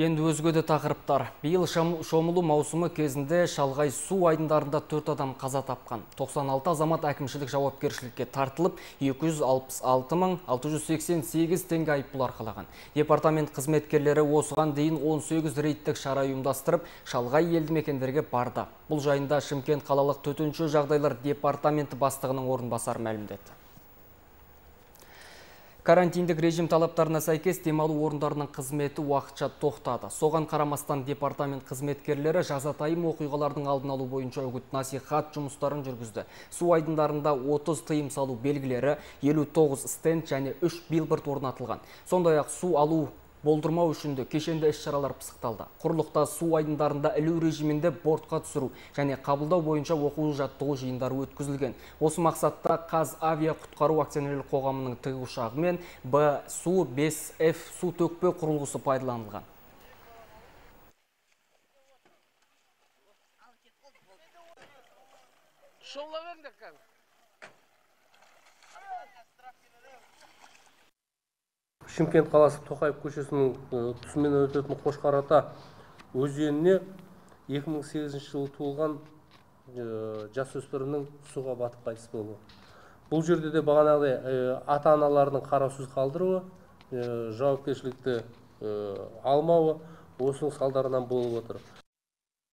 Енді өзгөді тақырыптар. Биыл шомылу маусымы кезінде Шалғай су айдындарында 4 адам қаза тапқан. 96 азамат әкімшілік жауапкершілікке тартылып, 266.688 теңге айыппұл арқалаған. Департамент қызметкерлері осыған дейін 18 рейттік шара ұйымдастырып, Шалғай елді мекендерге барды. Бұл жайында Шымкент қалалық төтенше жағдайлар департаменті бастығының орынбасары мәлімдеді. Карантиндік режим талаптарына сәйкес демалу орындарының қызметі уақытша тоқтады. Соған қарамастан департамент қызметкерлері жазатайым оқиғалардың алдын алу бойынша үгіт-насихат жұмыстарын жүргізді. Су айдындарында 30 тыйым салу белгілері, 59 стенд және 3 билборд орнатылған. Сондай-ақ су алу болдырмау үшін де кешенді іс-шаралар пысықталды. Құрлықта су айдындарында ілу режимінде бортқа түсіру және қабылдау бойынша оқу-жаттығу жиындары өткізілген. Осы мақсатта Қазавиа құтқару акционерлік қоғамының тікұшағы мен Б-Су-5Ф су төкпе құрылғысы пайдаланылған. Шымкент қаласы Тоқаев көшесінің тұсымен өтетін Қошқарата өзеніне 2008 жылы туылған жасөспірімнің суға батып қайтыс болуы. Бұл жерде де бағанағыдай ата-аналардың қараусыз қалдыруы, жауапкершілікті алмауы осының салдарынан болып отыр.